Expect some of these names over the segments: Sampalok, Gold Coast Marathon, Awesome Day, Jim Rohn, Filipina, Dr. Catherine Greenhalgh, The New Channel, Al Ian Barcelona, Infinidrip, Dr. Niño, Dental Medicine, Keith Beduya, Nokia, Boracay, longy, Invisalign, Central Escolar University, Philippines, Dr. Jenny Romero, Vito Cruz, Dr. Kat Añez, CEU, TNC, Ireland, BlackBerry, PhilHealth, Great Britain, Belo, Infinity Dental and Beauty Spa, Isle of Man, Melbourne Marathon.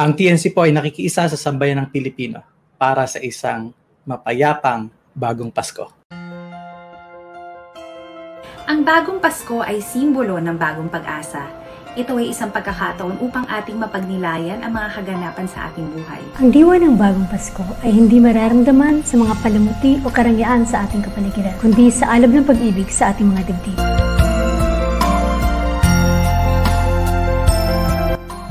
Ang TNC po ay nakikiisa sa sambayan ng Pilipino para sa isang mapayapang bagong Pasko. Ang bagong Pasko ay simbolo ng bagong pag-asa. Ito ay isang pagkakataon upang ating mapagnilayan ang mga kaganapan sa ating buhay. Ang diwa ng bagong Pasko ay hindi mararamdaman sa mga palamuti o karangyaan sa ating kapaligiran, kundi sa alab ng pag-ibig sa ating mga dibdib.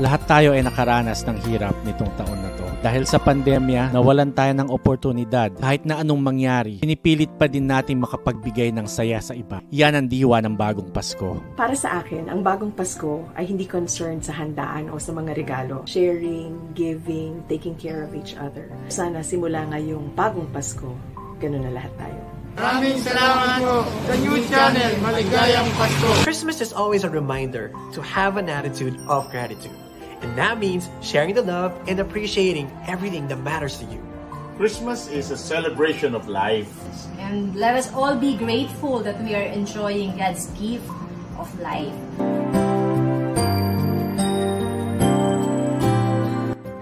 Lahat tayo ay nakaranas ng hirap nitong taon na to. Dahil sa pandemya, nawalan tayo ng oportunidad. Kahit na anong mangyari, pinipilit pa din natin makapagbigay ng saya sa iba. Yan ang diwa ng bagong Pasko. Para sa akin, ang bagong Pasko ay hindi concerned sa handaan o sa mga regalo. Sharing, giving, taking care of each other. Sana simula ngayong bagong Pasko, ganun na lahat tayo. Maraming salamat po! The New Channel, maligayang Pasko! Christmas is always a reminder to have an attitude of gratitude. And that means sharing the love and appreciating everything that matters to you. Christmas is a celebration of life. And let us all be grateful that we are enjoying God's gift of life.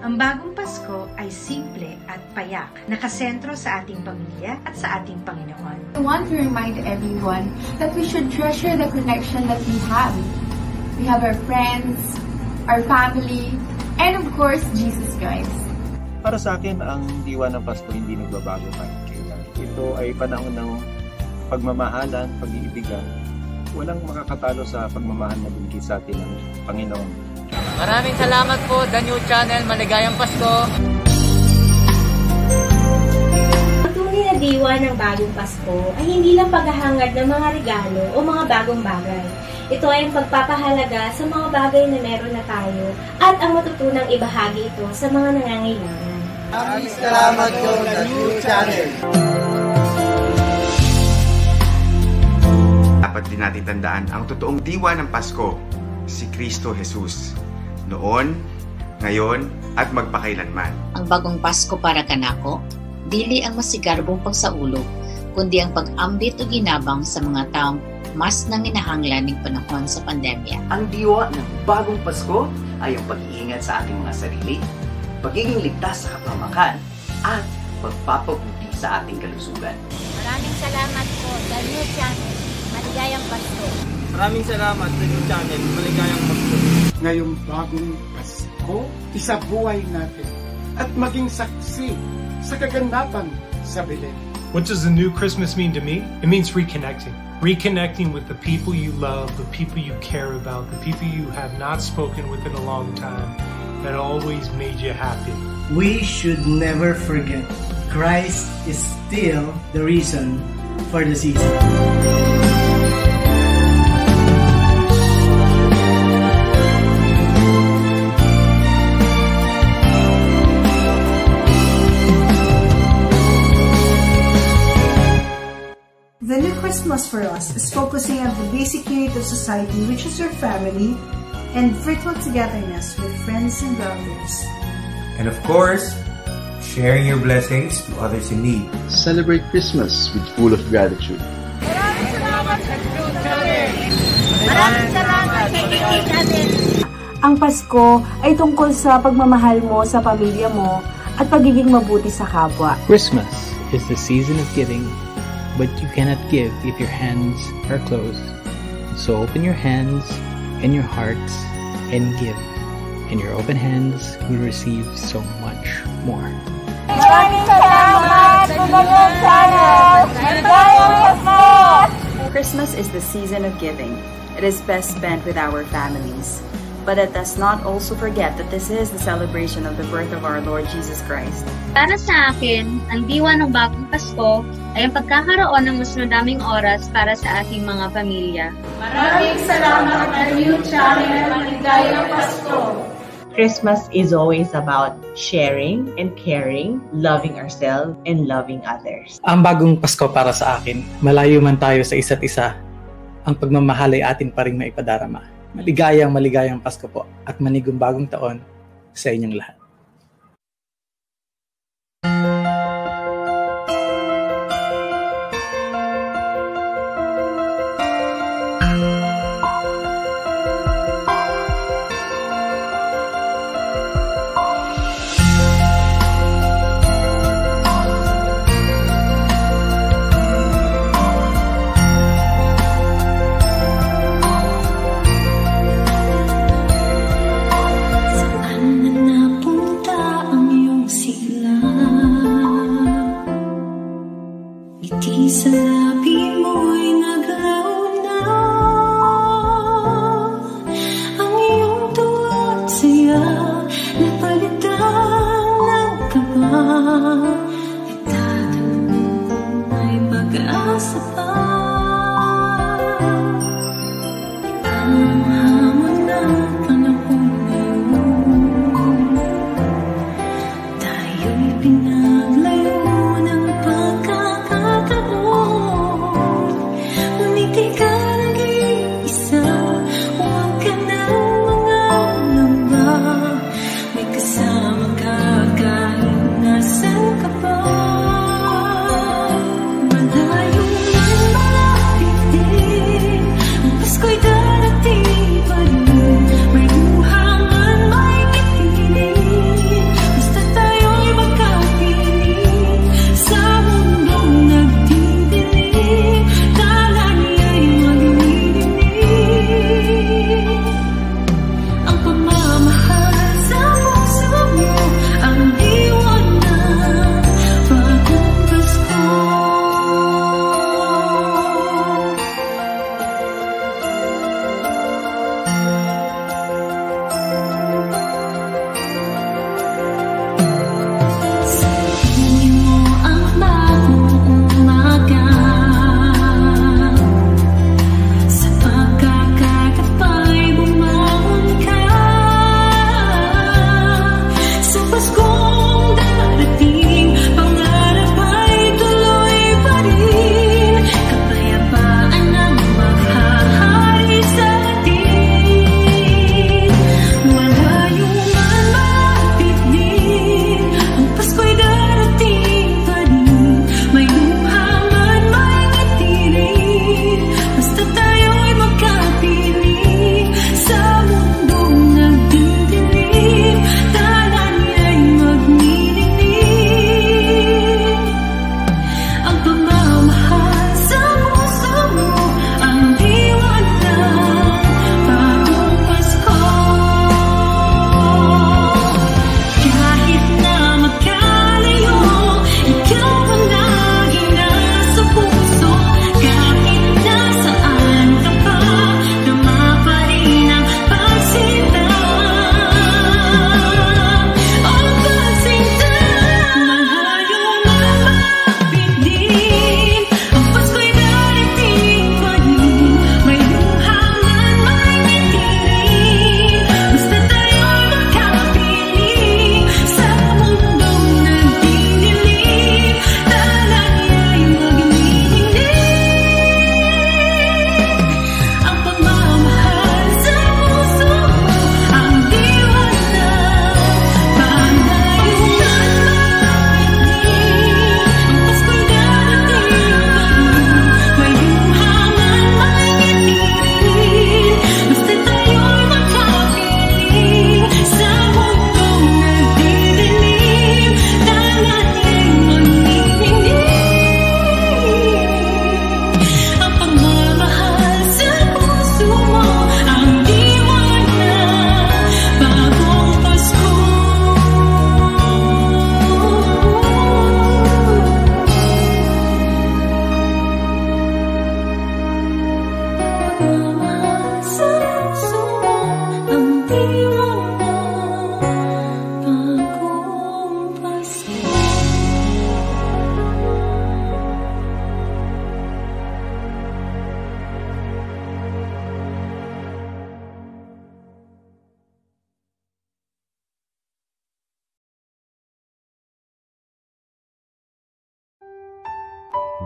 Ang bagong Pasko ay simple at payak, nakasentro sa ating pamilya at sa ating Panginoon. I want to remind everyone that we should treasure the connection that we have. We have our friends, our family, and of course, Jesus Christ. Para sa akin, ang diwa ng Pasko hindi nagbabago man. Ito ay panahon ng pagmamahalan, pag-iibigan. Walang makakatalo sa pagmamahal na binigay sa atin ng Panginoon. Maraming salamat po, The New Channel. Maligayang Pasko! Ang tunay na diwa ng bagong Pasko ay hindi lang paghahangad ng mga regalo o mga bagong bagay. Ito ay ang pagpapahalaga sa mga bagay na meron na tayo at ang matutunang ibahagi ito sa mga nangangailangan. Maraming salamat po sa New Channel! Dapat din natin tandaan ang totoong diwa ng Pasko, si Kristo Jesus. Noon, ngayon, at magpakailanman. Ang bagong Pasko para kanako, dili ang masigarbong pagsaulog, kundi ang pag-ambit o ginabang sa mga taong mas nanginahanglan ng panahon sa pandemya. Ang diwa ng bagong Pasko ay ang pag-iingat sa ating mga sarili, pagiging ligtas sa kapamakan, at pagpapabuti sa ating kalusugan. Maraming salamat po, The New Channel. Maligayang Pasko. Maraming salamat, The New Channel. Maligayang Pasko. Ngayong bagong Pasko, isabuhay natin at maging saksi sa kaganapan sa Belen. What does the new Christmas mean to me? It means reconnecting. Reconnecting with the people you love, the people you care about, the people you have not spoken with in a long time that always made you happy. We should never forget Christ is still the reason for the season. Christmas for us is focusing on the basic unit of society, which is your family, and virtual togetherness with friends and relatives. And of course, sharing your blessings to others in need. Celebrate Christmas with full of gratitude. Ang Pasko ay tungkol sa pagmamahal mo sa pamilya mo at pagiging mabuti sa kapwa. Christmas is the season of giving. But you cannot give if your hands are closed. So open your hands and your hearts and give. And your open hands will receive so much more. Christmas is the season of giving. It is best spent with our families. But let us not also forget that this is the celebration of the birth of our Lord Jesus Christ. Para sa akin, ang diwa ng bagong Pasko ay ang pagkakaroon ng mas madaming oras para sa ating mga pamilya. Maraming salamat na New Channel, maligayang Pasko! Christmas is always about sharing and caring, loving ourselves and loving others. Ang bagong Pasko para sa akin, malayo man tayo sa isa't isa, ang pagmamahal ay atin pa ring maipadarama. Maligayang Pasko po at manigong bagong taon sa inyong lahat.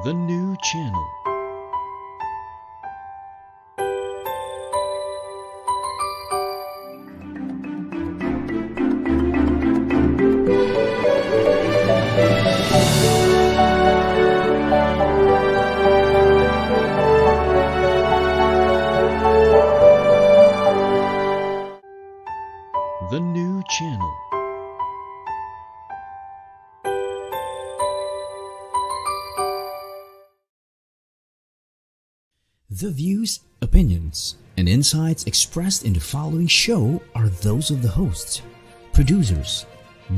The New Channel. The New Channel. The views, opinions, and insights expressed in the following show are those of the hosts, producers,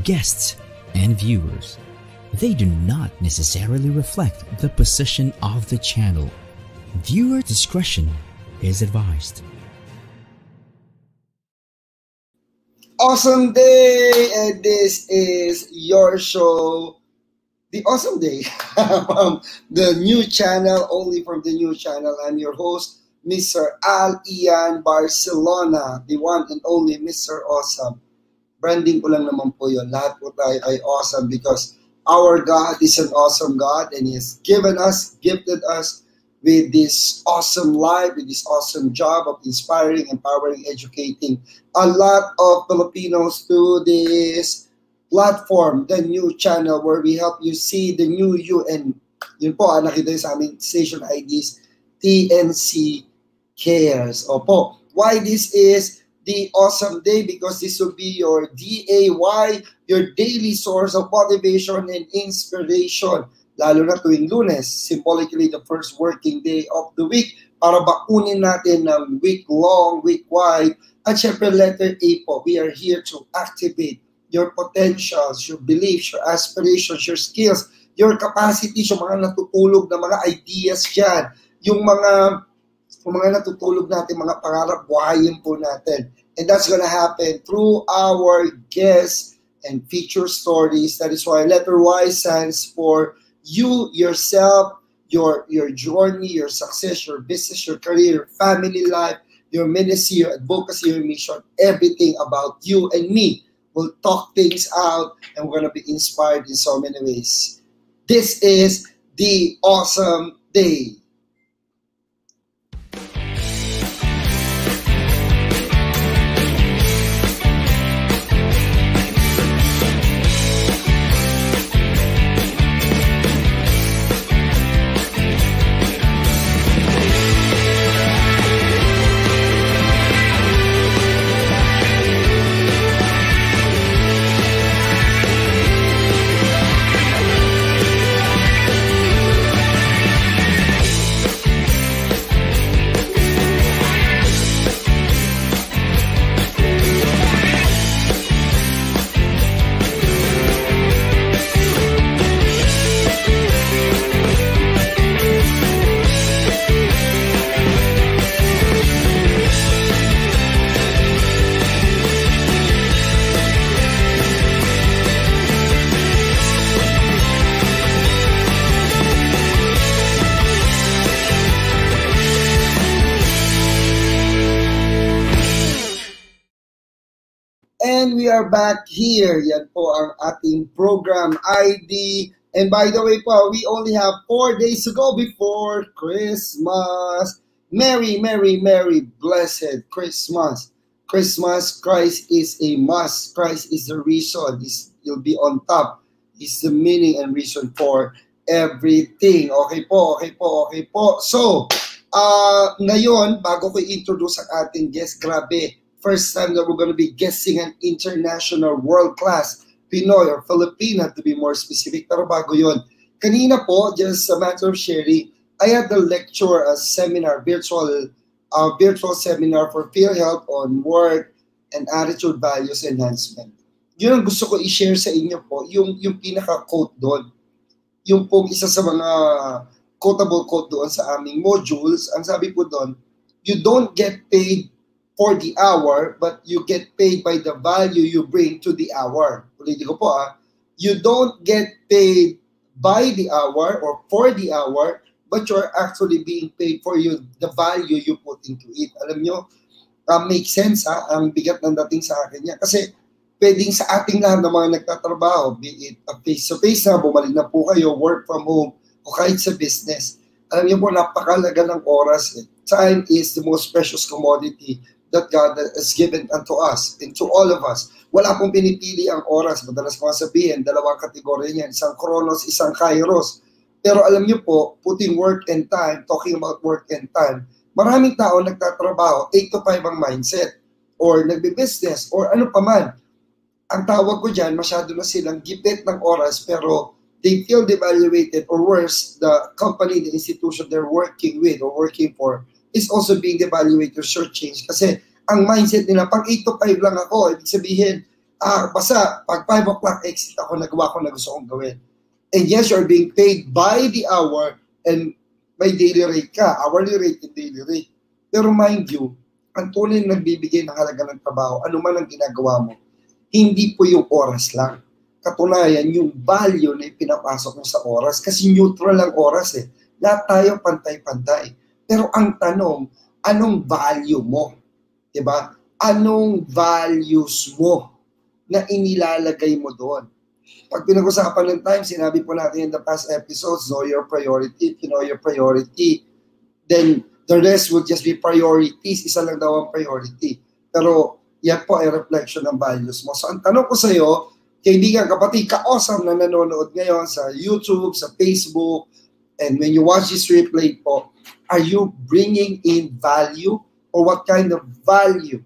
guests, and viewers, they do not necessarily reflect the position of the channel. Viewer discretion is advised. Awesome Day, and this is your show, The Awesome Day, from The New Channel, only from The New Channel. I'm your host, Mr. Al Ian Barcelona, the one and only Mr. Awesome. Branding ko lang naman po yun. Lahat po tayo ay awesome because our God is an awesome God, and He has given us, gifted us with this awesome life, with this awesome job of inspiring, empowering, educating a lot of Filipinos through this platform, The New Channel, where we help you see the new you. And yun po, nakita yun sa aming station IDs, TNC Cares. Opo, why this is The Awesome Day? Because this will be your DIY, your daily source of motivation and inspiration. Lalo na tuwing Lunes, symbolically the first working day of the week, para baunin natin ng week-long, week-wide, at syempre letter A po. We are here to activate your potentials, your beliefs, your aspirations, your skills, your capacities, yung mga natutulog na mga ideas dyan, yung mga natutulog natin, mga pangarap, buhayin po natin. And that's gonna happen through our guests and feature stories. That is why letter Y stands for you, yourself, your journey, your success, your business, your career, your family life, your ministry, your advocacy, your mission, everything about you and me. We'll talk things out, and we're going to be inspired in so many ways. This is The Awesome Day. And we are back here. Yan po ang ating program ID. And by the way po, we only have 4 days to go before Christmas. Merry, merry, merry, blessed Christmas. Christmas, Christ is a must. Christ is the reason. You'll be on top. He's the meaning and reason for everything. Okay po, okay po, okay po. So, ngayon, bago ko introduce ang ating guest, grabe. First time that we're going to be guessing an international world-class Pinoy or Filipina, to be more specific. Pero bago yun, kanina po, just a matter of sharing, I had the lecture, a seminar, virtual seminar for PhilHealth on work and attitude values enhancement. Yun ang gusto ko i-share sa inyo po, yung pinaka-quote doon. Yung pong isa sa mga quotable quote doon sa aming modules, ang sabi po doon, you don't get paid for the hour, but you get paid by the value you bring to the hour. Ulitin ko po, ah. You don't get paid by the hour or for the hour, but you're actually being paid for you the value you put into it. Alam nyo, make sense, ah, ang bigat ng dating sa akin niya. Kasi pwedeng sa ating lahat ng mga nagtatrabaho, be it a face-to-face na, bumalik na po kayo, work from home, o kahit sa business. Alam nyo po, napakalaga ng oras. Eh. Time is the most precious commodity that God has given unto us and to all of us. Wala pong pinipili ang oras. Madalas mga sabihin, dalawang kategorya niyan. Isang chronos, isang kairos. Pero alam niyo po, putting work and time, talking about work and time, maraming tao nagtatrabaho, 8 to 5 ang mindset, or nagbe-business, or ano pa man. Ang tawag ko dyan, masyado na silang gipit ng oras, pero they feel devaluated, or worse, the company, the institution they're working with or working for, is also being devaluated or shortchanged. Kasi ang mindset nila, pag 8 to 5 lang ako, ibig sabihin, basta pag 5 o'clock exit ako, nagawa ko na gusto kong gawin. And yes, you are being paid by the hour and may daily rate ka, hourly rate and daily rate. Pero mind you, ang tunay na nagbibigay ng halaga ng trabaho, anuman ang ginagawa mo, hindi po yung oras lang. Katunayan, yung value na pinapasok mo sa oras, kasi neutral ang oras eh. Lahat tayo pantay-pantay. Pero ang tanong, anong value mo? Diba? Anong values mo na inilalagay mo doon? Pag pinag-usapan ng time, sinabi po natin in the past episodes, know your priority. If you know your priority, then the rest will just be priorities. Isa lang daw ang priority. Pero yan po ay reflection ng values mo. So ang tanong ko sa iyo, kaibigan, kapatid, ka-awesome na nanonood ngayon sa YouTube, sa Facebook, and when you watch this replay po, are you bringing in value? Or what kind of value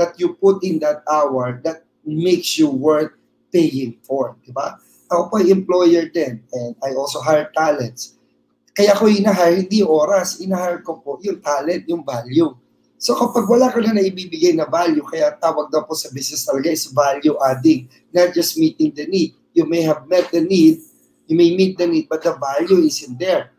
that you put in that hour that makes you worth paying for, diba? Ako po ay employer din, and I also hire talents. Kaya ko inahire, hindi oras, inahire ko po yung talent, yung value. So kapag wala ka na naibibigay na value, kaya tawag daw po sa business talaga is value adding, not just meeting the need. You may have met the need, you may meet the need, but the value isn't there.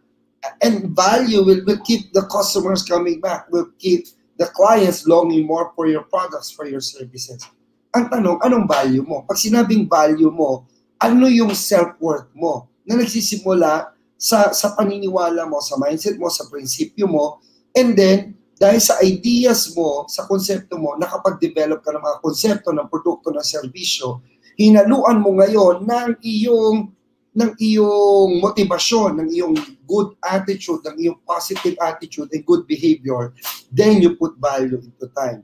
And value will keep the customers coming back, will keep the clients longing more for your products, for your services. Ang tanong, anong value mo? Pag sinabing value mo, ano yung self-worth mo na nagsisimula sa paniniwala mo, sa mindset mo, sa prinsipyo mo, and then, dahil sa ideas mo, sa konsepto mo, nakapag-develop ka ng mga konsepto, ng produkto, ng serbisyo, hinaluan mo ngayon ng iyong motivasyon, ng iyong good attitude, ng iyong positive attitude, and good behavior, then you put value into time.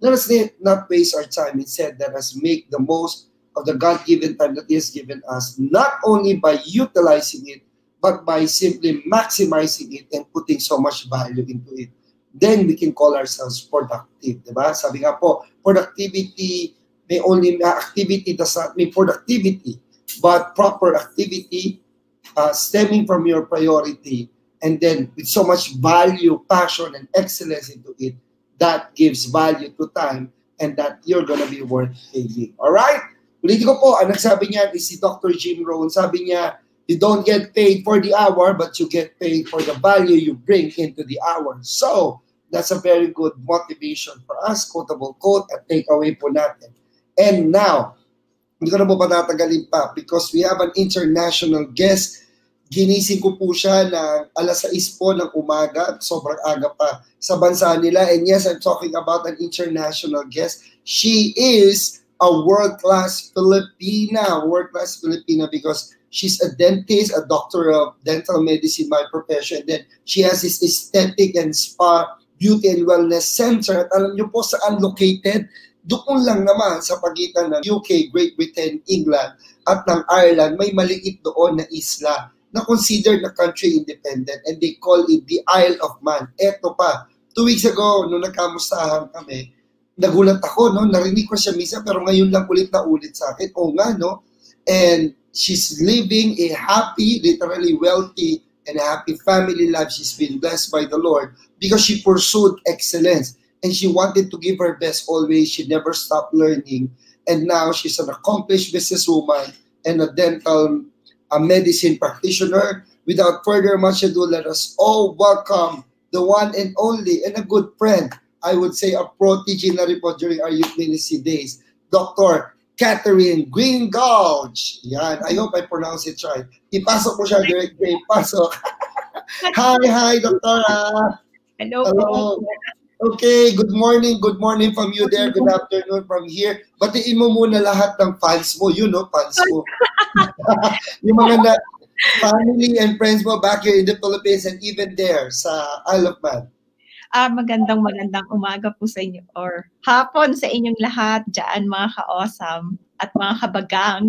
Let us not waste our time. Instead, let us make the most of the God-given time that He has given us, not only by utilizing it, but by simply maximizing it and putting so much value into it. Then we can call ourselves productive. Diba? Sabi nga po, productivity may only activity does not mean productivity, but proper activity stemming from your priority, and then with so much value, passion, and excellence into it, that gives value to time, and that you're gonna be worth paying. Alright? Ulitin ko po, ang nagsabi niya is si Dr. Jim Rohn. Sabi niya, you don't get paid for the hour, but you get paid for the value you bring into the hour. So, that's a very good motivation for us, quotable quote, at takeaway po natin. And now, hindi ko na po patatagalin pa because we have an international guest. Ginising ko po siya ng alas 6 po ng umaga, sobrang aga pa sa bansa nila. And yes, I'm talking about an international guest. She is a world-class Filipina. World-class Filipina because she's a dentist, a doctor of dental medicine by profession. And then she has this aesthetic and spa beauty and wellness center. At alam niyo po saan located? Doon lang naman sa pagitan ng UK, Great Britain, England at ng Ireland. May maliit doon na isla na considered na country independent and they call it the Isle of Man. Eto pa, 2 weeks ago, nung nagkamustahan kami, nagulat ako, no? Narinig ko siya misa, pero ngayon lang ulit na ulit sa akin. Oo nga, no? And she's living a happy, literally wealthy, and happy family life. She's been blessed by the Lord because she pursued excellence and she wanted to give her best always. She never stopped learning. And now she's an accomplished businesswoman and a dental a medicine practitioner. Without further much ado, let us all welcome the one and only and a good friend, I would say a protege na rin po during our youth ministry days, Dr. Catherine Greenhalgh. Yan, I hope I pronounce it right. Ipasok po siya directly, ipasok. Hi, Doctora. Hello. Okay, good morning from you there, good afternoon from here. Batiin mo muna lahat ng fans mo, you know, fans mo. Yung mga na, family and friends mo back here in the Philippines and even there sa Isle of Man. Magandang umaga po sa inyo or hapon sa inyong lahat dyan mga ka-awesome at mga kabagang.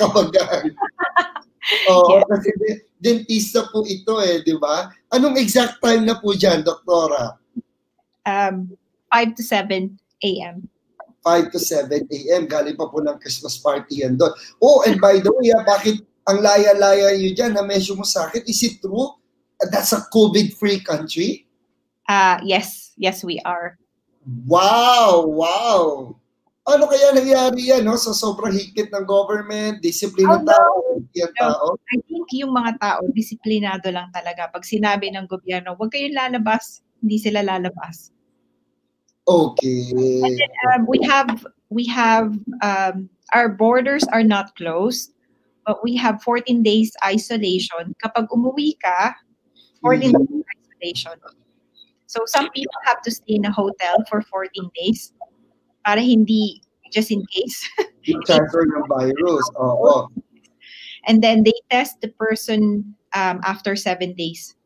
Kabagang. Oo, yes. Kasi dentista po ito eh, di ba? Anong exact time na po dyan, Doktora? 5 to 7 a.m. 5 to 7 a.m. Galing pa po ng Christmas party yan doon. Oh, and by the way, bakit ang laya-laya nyo dyan na mention mo sa akin? Is it true? That's a COVID-free country? Yes. Yes, we are. Wow! Ano kaya nangyari yan, no? So, sobrang higit ng government, disiplinado tao. I think yung mga tao, disiplinado lang talaga. Pag sinabi ng gobyerno, huwag kayong lalabas, hindi sila lalabas. Okay. And then, we have our borders are not closed, but we have 14 days isolation. Kapag umuwi ka, 14 days isolation. So, some people have to stay in a hotel for 14 days. Para hindi, just in case. Transfer ng virus. Oo. And then they test the person after 7 days.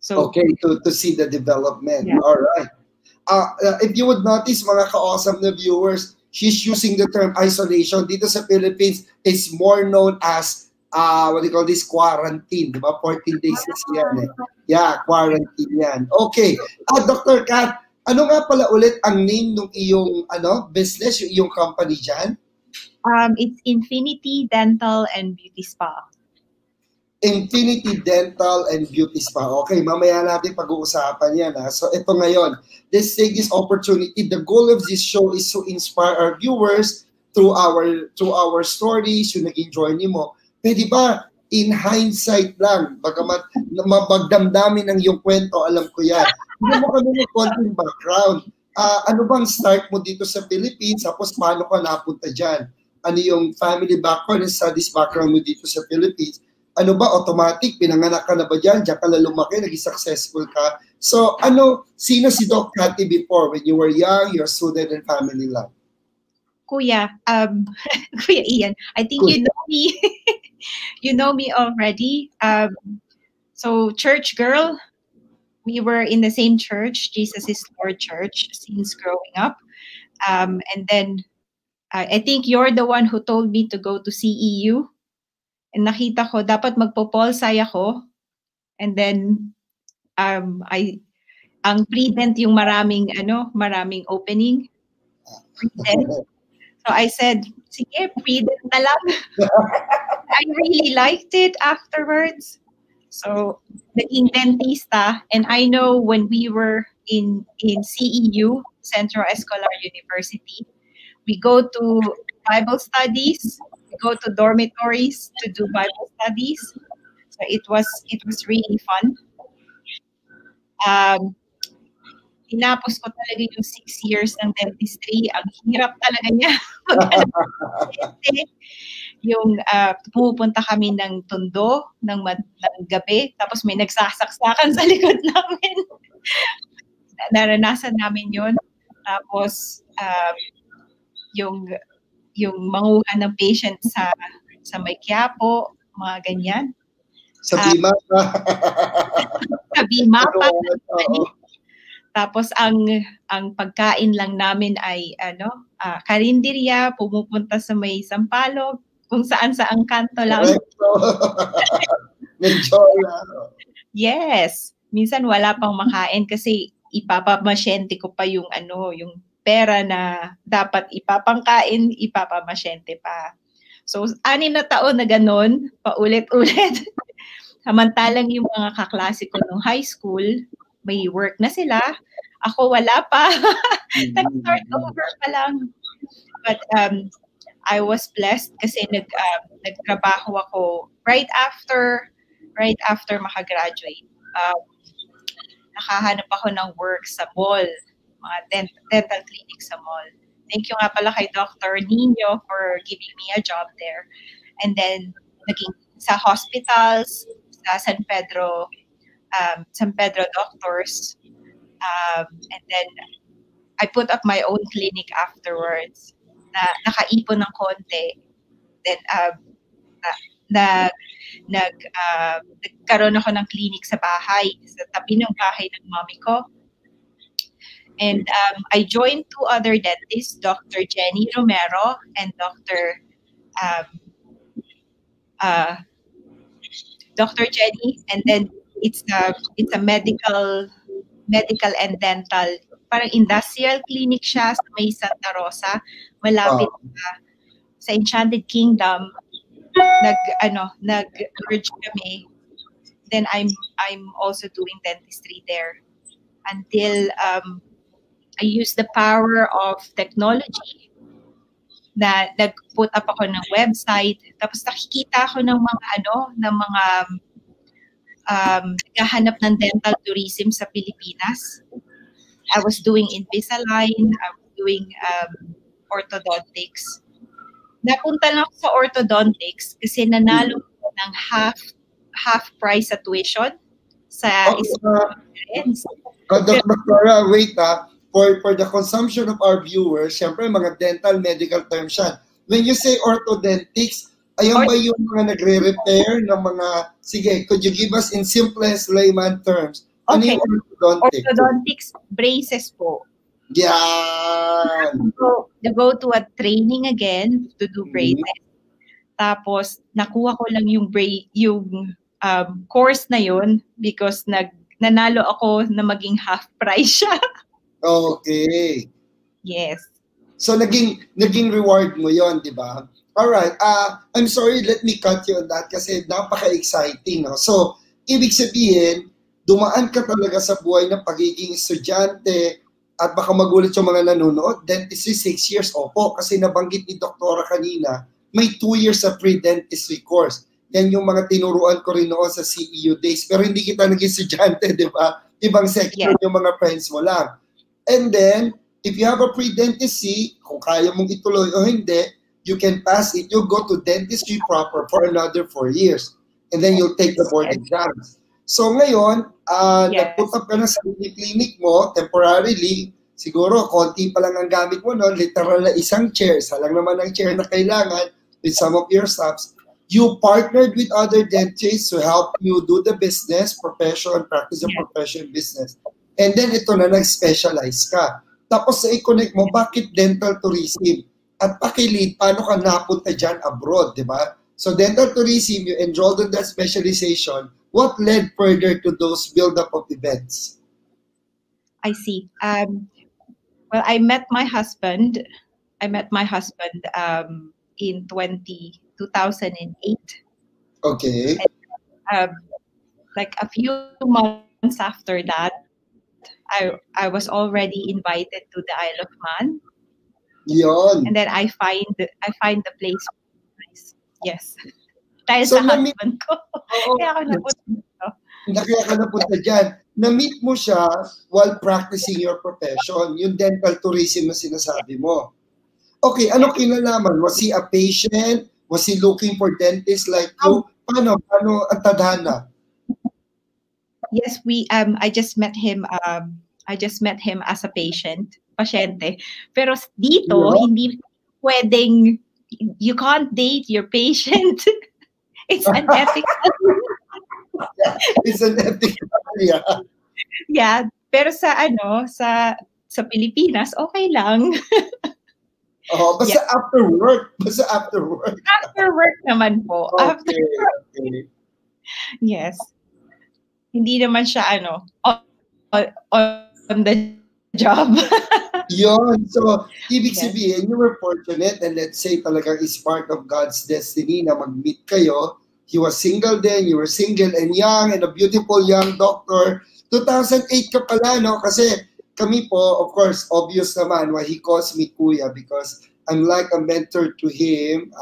So, okay, to see the development. Yeah. All right. If you would notice, mga ka-awesome na viewers, she's using the term isolation. Dito sa Philippines, it's more known as, what do you call this, quarantine. Diba? 14 days is yan eh. Yeah, quarantine yan. Okay. Dr. Kat, ano nga pala ulit ang name ng iyong business, yung iyong company dyan? It's Infinity Dental and Beauty Spa. Infinity Dental and Beauty Spa. Okay, mamaya natin pag-uusapan yan. Ha? So ito ngayon, let's take this opportunity. The goal of this show is to inspire our viewers through our stories, yung nag-enjoy nimo. Pwede ba? In hindsight lang, bagamat mabagdamdamin ang iyong kwento, alam ko yan. Hindi mo kami ng konting background. Ano bang start mo dito sa Philippines? Tapos paano ka napunta dyan? Ano yung family background and studies background mo dito sa Philippines? Ano ba, automatic? Pinanganak ka na ba dyan? Diyan ka lumaki, naging successful ka. So, sino si Doc Cathy before when you were young, your student and family life? Kuya, Kuya Ian, I think you know me. You know me already. So, church girl, we were in the same church, Jesus is Lord Church, since growing up. And then, I think you're the one who told me to go to CEU. And nakita ko, dapat magpo-polsay ako. And then, ang pre-dent yung maraming opening. Pre-dent. So I said, sige, pre-dent na lang. I really liked it afterwards. So, naging dentista, and I know when we were in CEU, Central Escolar University, we go to Bible studies, we go to dormitories to do Bible studies. So it was really fun. Tinapos ko talaga yung 6 years ng dentistry. Ang hirap talaga niya. Yung pupunta kami ng Tondo ng gabi, tapos may nagsasaksakan sa likod namin. Naranasan namin yun. Tapos yung manguha ng patient sa may Quiapo, mga ganyan. Sa Bimapa. Sa Bimapa. Tapos ang pagkain lang namin ay karinderya, pumupunta sa may Sampalok, kung saan-saan kanto lang. Yes, minsan wala pang makain kasi ipapamasyente ko pa yung yung pera na dapat ipapangkain, ipapamasyente pa. So 6 na taon na ganun, paulit-ulit. Samantalang yung mga kaklase ko nung high school, may work na sila. Ako wala pa. Nag-start over pa lang. But I was blessed kasi nagtrabaho ako right after makagraduate. Nakahanap ako ng work sa mall, mga dental clinic sa mall. Thank you nga pala kay Dr. Niño for giving me a job there. And then, naging sa hospitals, sa San Pedro doctors. And then, I put up my own clinic afterwards. Na nakaipon ng konti. Then, nagkaroon ako ng clinic sa bahay, sa tabi ng bahay ng mommy ko. And I joined 2 other dentists, Dr. Jenny Romero and Dr. Jenny. And then, it's a medical and dental, parang industrial clinic siya sa may Santa Rosa, malapit sa Enchanted Kingdom. Nag-merge kami. Then I'm also doing dentistry there until I used the power of technology na nag-put up ako ng website, tapos nakikita ako ng mga naghahanap ng dental tourism sa Pilipinas. I was doing Invisalign, I was doing orthodontics. Napunta lang ako sa orthodontics kasi nanalo ko ng half price sa tuition sa isang Dr. wait for the consumption of our viewers, syempre mga dental medical terms siya. When you say orthodontics, ayan ba yung mga nagre-repair ng mga, sige, could you give us in simplest layman terms? Ano yung orthodontics? Orthodontics, braces po. Yeah. You go to a training again to do braces. Tapos nakuha ko lang yung course na yun because nanalo ako na maging half price siya. Okay. Yes. So naging reward mo yon, di ba? All right. I'm sorry, let me cut you on that kasi napaka-exciting, no? So, ibig sabihin, dumaan ka talaga sa buhay ng pagiging estudyante. At baka magulat yung mga nanonood, dentistry 6 years. Opo, kasi nabanggit ni Doktora kanina, may 2 years sa pre-dentistry course. Yan yung mga tinuruan ko rin noon sa CEU days. Pero hindi kita naging estudyante, di ba? Ibang section yung mga friends mo lang. And then, if you have a pre-dentistry, kung kaya mong ituloy o hindi, you can pass it. You'll go to dentistry proper for another 4 years. And then you'll take the board exams. So ngayon, nag-put up ka na sa clinic mo temporarily. Siguro, konti pa lang ang gamit mo noon. Literal na isang chair. Isa lang naman ang chair na kailangan with some of your staffs. You partnered with other dentists to help you do the business, profession, practice of profession business. And then ito na, nag-specialize ka. Tapos sa i-connect mo, bakit dental tourism? At pakilid, paano ka napunta dyan abroad, di ba? So dental tourism, you enrolled in that specialization. What led further to those build-up of events? I see. Well, I met my husband. In 2008. Okay. And, like a few months after that, I was already invited to the Isle of Man. Yon. And then I find the place. Yes. Dahil so, sa husband ko. Kaya ako napunta dito. Kaya ka napunta dyan. Na-meet mo siya while practicing your profession, yung dental tourism na sinasabi mo. Okay, ano kinalaman? Was he a patient? Was he looking for dentists like you? Paano ang tadhana? Yes, I just met him as a patient, pasyente. Pero dito, hindi pwedeng, you can't date your patient. It's unethical. It's unethical, yeah. Yeah, pero sa Pilipinas, okay lang. Oh, basta after work. Basta after work. After work naman po. Okay, after work. Okay. Yes. Hindi naman siya, on the job. Yon. So, ibig sabihin, you were fortunate and let's say talagang is part of God's destiny na mag-meet kayo. He was single then, you were single and young and a beautiful young doctor. 2008 ka pala, no? Kasi kami po, of course, obvious naman why he calls me Kuya because I'm like a mentor to him,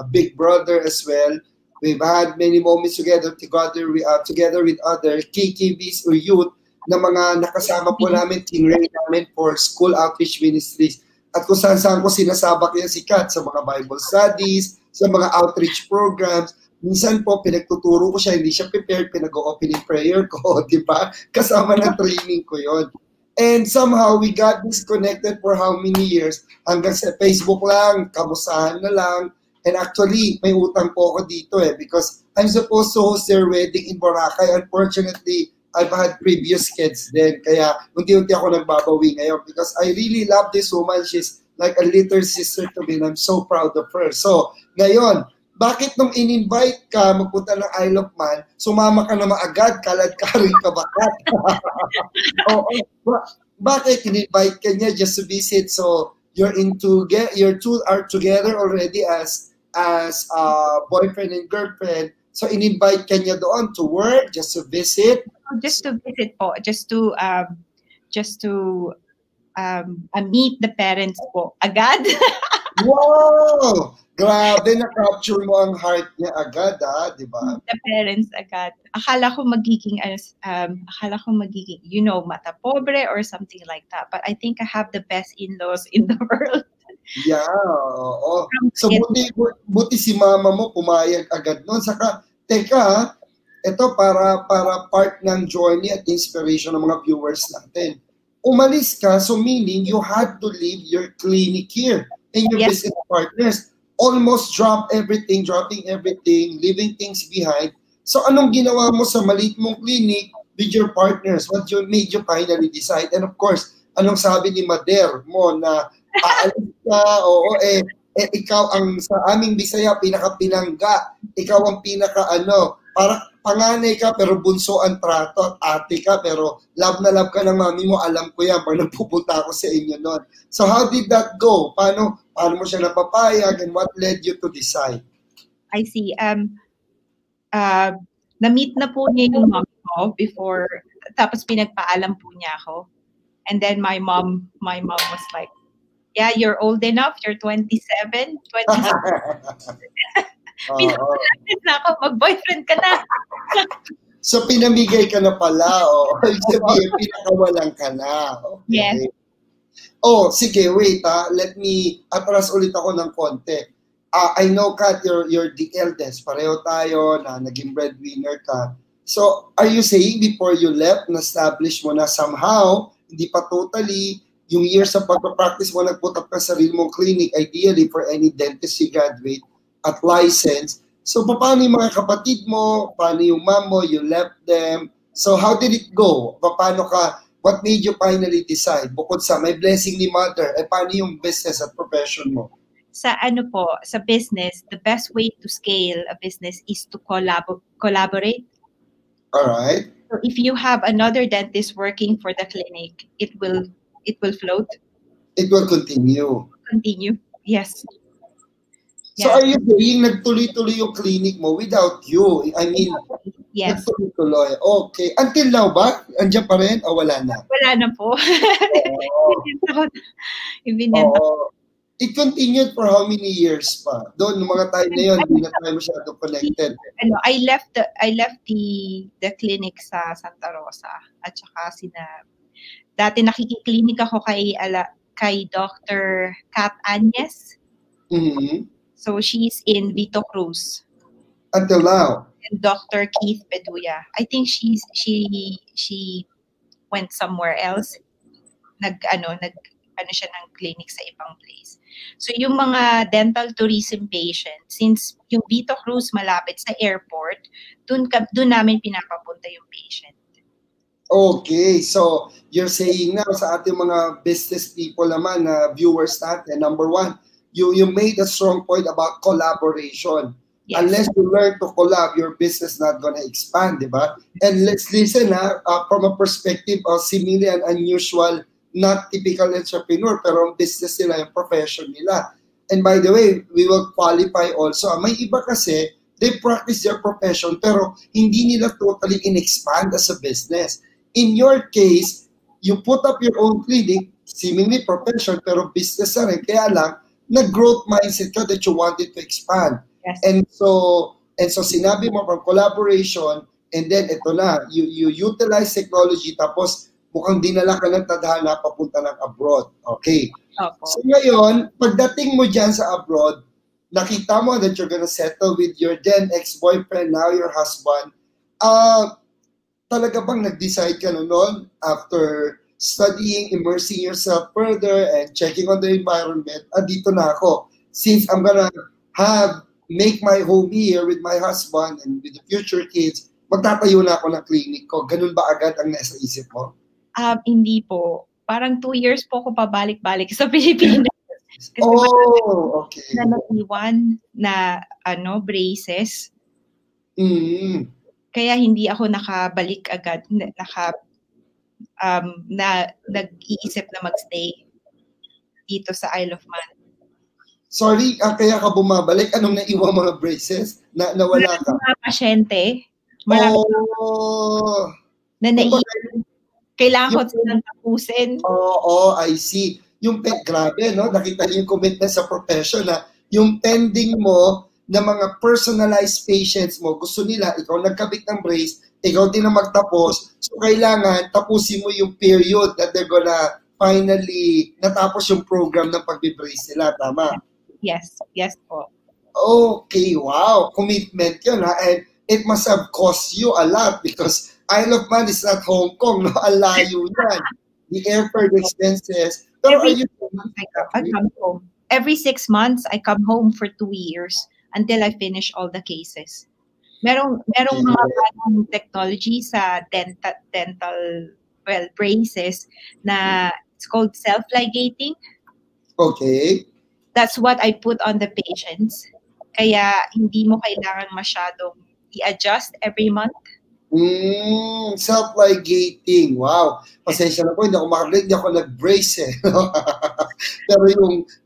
a big brother as well. We've had many moments together with others, KKBs or youth, na mga nakasama po namin, tinrain namin for school outreach ministries. At kung saan-saan ko sinasabak yan si Kat sa mga Bible studies, sa mga outreach programs. Minsan po, pinagtuturo ko siya, hindi siya prepared, pinag-opening prayer ko, di ba? Kasama ng training ko yon. And somehow, we got disconnected for how many years? Hanggang sa Facebook lang, kamusahan na lang. And actually, may utang po ako dito because I'm supposed to host their wedding in Boracay. Unfortunately, I've had previous kids then, kaya unti-unti ako nagbabawi ngayon because I really love this woman. She's like a little sister to me and I'm so proud of her. So, ngayon, bakit nung in-invite ka magpunta ng Isle of Man, sumama ka na maagad, kalad-karing ka bakat? Bakit in-invite ka niya just to visit? So, your two are together already as boyfriend and girlfriend. So, in-invite ka niya doon to work, just to visit? Just to visit po. Just to meet the parents po. Agad? Wow! Grabe, na-capture mo ang heart niya agad, di ba? The parents agad. Akala ko magiging, you know, mata pobre or something like that. But I think I have the best in-laws in the world. Yeah, oo. So, buti si mama mo pumayag agad noon. Saka, teka, ito para part ng journey at inspiration ng mga viewers natin. Umalis ka, so meaning you had to leave your clinic here and your business partners. Almost dropping everything, leaving things behind. So anong ginawa mo sa maliit mong clinic with your partners? What made you finally decide? And of course, anong sabi ni Mader mo na aalis ka, oo, ikaw ang sa aming Bisaya, pinaka-pinangga. Ikaw ang pinaka-ano, para panganay ka pero bunso ang trato at ate ka pero love na love ka ng mami mo. Alam ko yan pag nagpupunta ako sa inyo noon. So how did that go? Paano mo siya napapayag and what led you to decide? I see. Na-meet na po niya yung mom ko before, tapos pinagpaalam po niya ako. And then my mom was like, yeah, you're old enough, you're 27. Pinapalapit na ako, mag-boyfriend ka na. So, pinamigay ka na pala, oh. Sabihin, pinakawalan ka na. Okay. Yes. Oh, sige, wait, let me atras ulit ako ng konti. I know, Kat, you're the eldest. Pareho tayo na naging breadwinner ka. So, are you saying before you left, na-establish mo na somehow, hindi pa totally, yung years sa pagpapractice mo, nagput up ka sa sarili mong clinic, ideally for any dentist you graduate, at license. So, paano yung mga kapatid mo? Paano yung mom mo? You left them. So, how did it go? Paano ka? What made you finally decide? Bukod sa may blessing ni mother, paano yung business at profession mo? Sa ano po, sa business, the best way to scale a business is to collaborate. Alright. So, if you have another dentist working for the clinic, it will float. It will continue. Continue, yes. Yeah. So are you saying nagtuloy-tuloy yung clinic mo without you? I mean, yes. Nagtuloy-tuloy. Okay. Until now ba? Andiyan pa rin o wala na? Wala na po. It continued for how many years pa? Doon, mga time na yun, hindi na tayo masyado connected. Ano, I left the clinic sa Santa Rosa. At saka dati nakikiklinik ako kay Dr. Kat Añez. Mm-hmm. So she's in Vito Cruz. Until now. And Dr. Keith Beduya. I think she went somewhere else. Nag siya ng clinic sa ibang place. So yung mga dental tourism patients, since yung Vito Cruz malapit sa airport, dun namin pinapapunta yung patient. Okay, so you're saying now sa ating mga business people naman na viewers natin, number one, You made a strong point about collaboration. Yes. Unless you learn to collab, your business not gonna expand, di ba? And let's listen from a perspective of simile and unusual, not typical entrepreneur, pero ang business nila, yung profession nila. And by the way, we will qualify also. May iba kasi, they practice their profession, pero hindi nila totally in-expand as a business. In your case, you put up your own clinic, seemingly profession, pero business na rin, kaya lang, nag-growth mindset ka that you wanted to expand. Yes. And so sinabi mo from collaboration, and then ito na, you utilize technology, tapos mukhang dinala ka ng tadhana papunta ng abroad. Okay. Okay. So ngayon, pagdating mo dyan sa abroad, nakita mo that you're gonna settle with your then ex-boyfriend, now your husband. Talaga bang nag-decide ka noon after studying, immersing yourself further, and checking on the environment, dito na ako. Since I'm gonna make my home here with my husband and with the future kids, magtatayo na ako ng clinic ko. Ganun ba agad ang nasa isip mo? Hindi po. Parang 2 years po ako pabalik-balik sa Pilipinas. Oh, okay. Na nag-iwan na braces. Mm. Kaya hindi ako nakabalik agad. Na nag-iisip na magstay dito sa Isle of Man. Sorry, kaya ka bumabalik? Anong naiwang mga braces? Nawala ka? Mga pasyente. Na naiwang. Kailangan ko silang tapusin. I see. yung grabe, no? Nakita niyo yung commitment sa profession na yung tending mo na mga personalized patients mo, gusto nila, ikaw nagkabit ng brace, ikaw din na magtapos. So, kailangan tapusin mo yung period that they're gonna finally natapos yung program ng pagbibrace nila. Tama? Yes. Yes po. Okay, wow. Commitment yun, ha? And it must have cost you a lot because Isle of Man is not Hong Kong, no? Alayo yan. The airfare expenses. Pero Every 6 months I come home. Every 6 months, I come home for 2 years until I finish all the cases. Merong mga bagong technology sa dental well, braces na it's called self-ligating. Okay. That's what I put on the patients. Kaya hindi mo kailangan masyadong i-adjust every month. Self-ligating. Wow. Pasensya na po, hindi ako makarelate, hindi ako nag-brace eh. Pero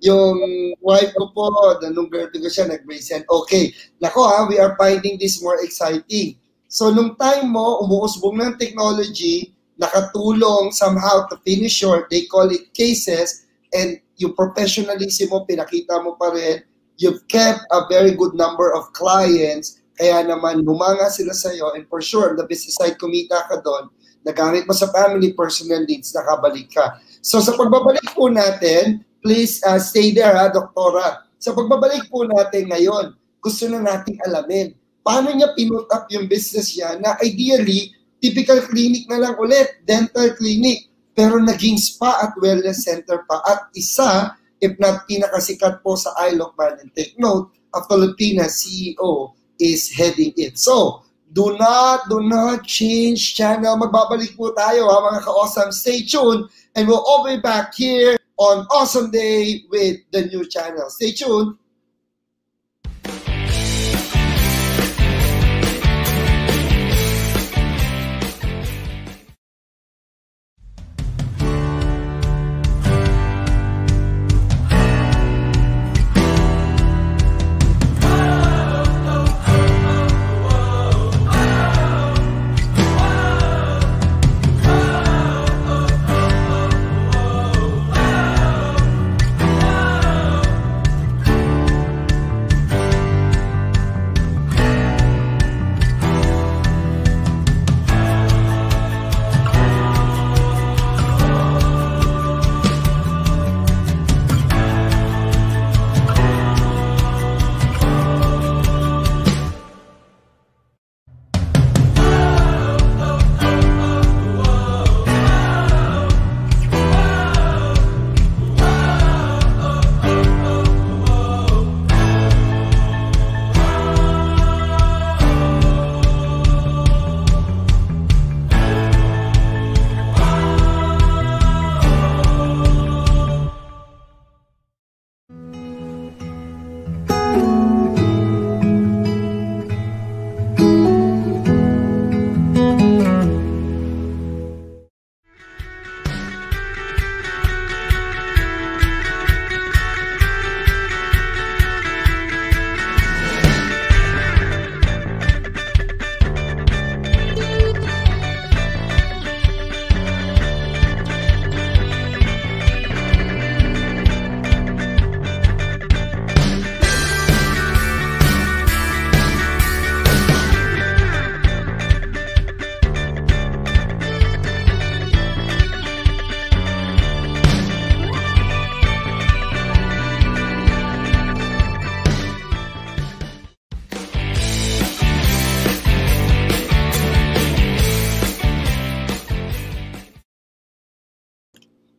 yung wife ko po, nung birthday ko siya, nag-brace yan. Okay. Nako ha, we are finding this more exciting. So, nung time mo, umuusbong ng technology, nakatulong somehow to finish your, they call it cases, and yung professionalism mo, pinakita mo pa rin, you've kept a very good number of clients. Kaya naman, humanga sila sa'yo, and for sure, the business side, kumita ka doon, nagamit mo sa family, personal needs, nakabalik ka. So sa pagbabalik po natin, please stay there ha, doktora. Sa pagbabalik po natin ngayon, gusto na nating alamin, paano niya pinut up yung business niya na ideally, typical clinic na lang ulit, dental clinic, pero naging spa at wellness center pa. At isa, if not pinakasikat po sa Isle of Man, and take note, a Filipina CEO, is heading it. So, do not change channel. Magbabalik po tayo, ha, mga ka-awesome. Stay tuned, and we'll all be back here on Awesome Day with the new channel. Stay tuned.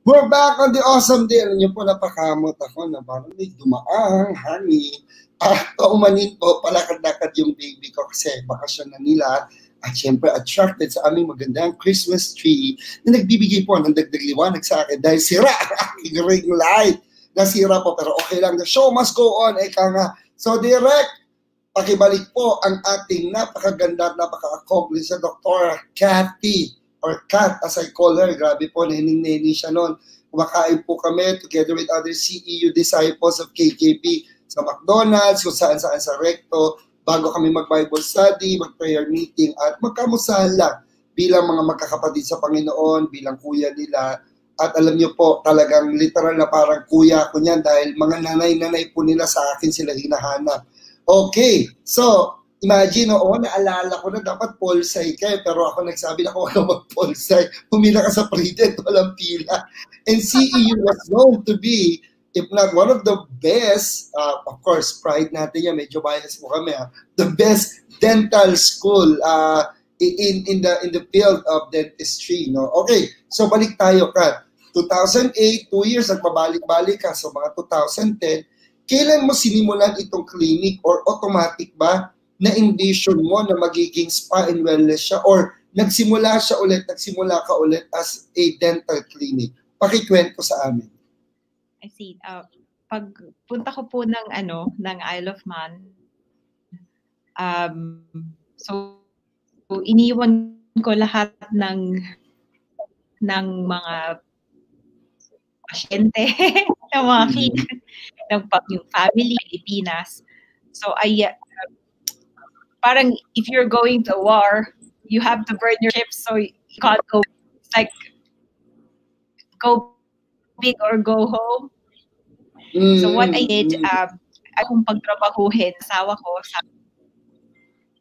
We're back on the Awesome Day. Alam niyo po, napakamot ako na parang may dumaang hangin. At umanin po, palakad-lakad yung baby ko kasi bakasyon na nila. At syempre, attracted sa aming magandang Christmas tree na nagbibigay po ng dagdag liwanag sa akin dahil sira ang aking ring light. Nasira po, pero okay lang. The show must go on. Eka nga. So, direct, pakibalik po ang ating napakaganda at napaka-accomplish na Dr. Kathy, or Kat, as I call her. Grabe po, nahining-nahining siya noon. Kumakain po kami together with other CEU disciples of KKP sa McDonald's, kung saan-saan sa Recto, bago kami mag-Bible study, mag-prayer meeting, at magkamusahan lang bilang mga magkakapatid sa Panginoon, bilang kuya nila, At alam niyo po, talagang literal na parang kuya ko niyan dahil mga nanay-nanay po nila sa akin sila hinahanap. Okay, so imagine, oo, naalala ko na dapat polsay ka, pero ako nagsabi na ako walang mag-polsay. Pumila ka sa pre-dent, walang pila. And CEU was known to be, if not one of the best, of course, pride natin yan, medyo bias mo kami, ha? The best dental school in the field of dentistry. No? Okay, so balik tayo ka. 2008, 2 years, nagbabalik-balik ka. So mga 2010, kailan mo sinimulan itong clinic or automatic ba? Na-envision mo na magiging spa and wellness siya or nagsimula ka ulit as a dental clinic? Pakikwento sa amin. I see. Pag punta ko po ng Isle of Man, so iniwan ko lahat ng mga pasyente, ng mga client, ng yung family, Pilipinas. So I parang if you're going to a war, you have to burn your ships, so you can't go. It's like go big or go home. Mm. So what I did, akong pagtrabahuhin, asawa ko.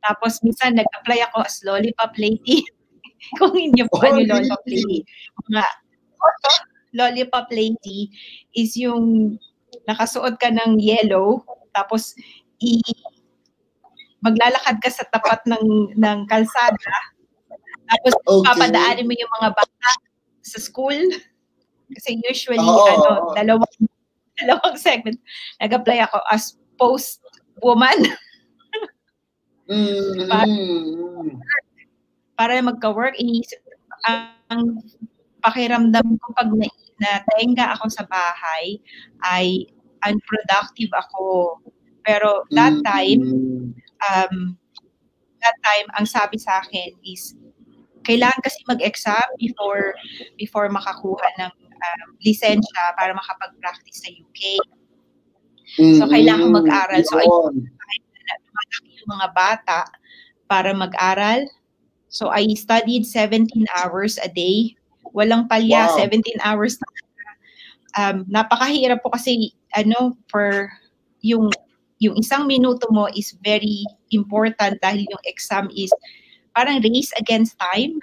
Tapos minsan nag-apply ako as lollipop lady. Kung hindi po lollipop lady. Mga lollipop lady is yung nakasuot ka ng yellow, tapos maglalakad ka sa tapat ng kalsada, tapos papadaanin mo yung mga bata sa school. Kasi usually, dalawang segment. Nag-apply ako as post woman. Para magka-work, iniisip ang pakiramdam ko pag natainga ako sa bahay ay unproductive ako. Pero that time, ang sabi sa akin is, kailangan kasi mag-exam before makakuha ng lisensya para makapag-practice sa UK. So, kailangan mag-aral. So, yung mga bata para mag-aral. So, I studied 17 hours a day. Walang palya, wow. 17 hours. Napakahirap po kasi, for yung isang minuto mo is very important dahil yung exam is parang race against time.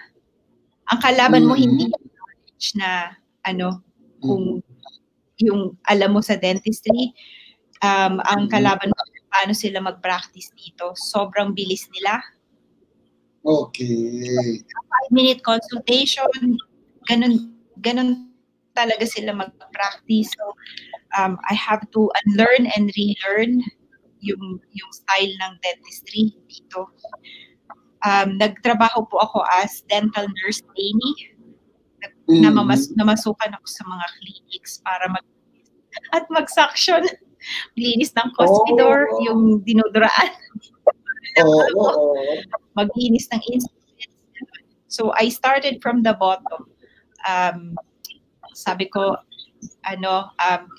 Ang kalaban mo hindi yung knowledge na kung yung alam mo sa dentistry, ang kalaban mo paano sila mag-practice dito. Sobrang bilis nila. Okay. 5-minute consultation, ganun talaga sila mag-practice. So, I have to unlearn and relearn yung style ng dentistry dito. Nagtrabaho po ako as dental nurse trainee. Namasukan ako sa mga clinics para mag-suction. Linis ng cosmidor, yung dinodoraan. Maglinis ng instruments. So, I started from the bottom. Sabi ko,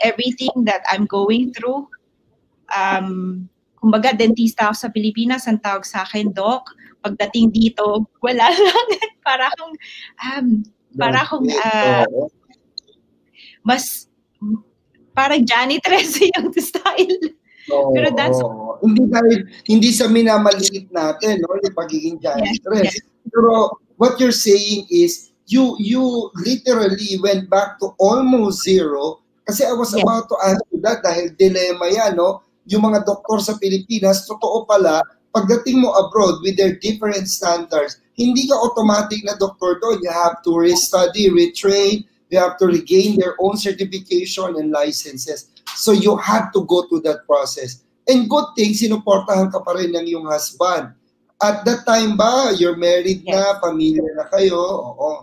everything that I'm going through, kumbaga dentista ako sa Pilipinas, ang tawag sa akin, doc, pagdating dito, wala lang. Parang janitress yung style. No, pero that's... Hindi sa minamaliit natin, no? Yung pagiging janitress. Yes. Pero what you're saying is, You literally went back to almost zero kasi I was about to ask you that dahil dilemma yan, no? Yung mga doktor sa Pilipinas, totoo pala, pagdating mo abroad with their different standards, hindi ka automatic na doktor doon. You have to restudy, retrain, you have to regain their own certification and licenses. So you had to go through that process. And good thing, sinuportahan ka pa rin ng iyong husband. At that time ba, you're married na, pamilya na kayo, oo.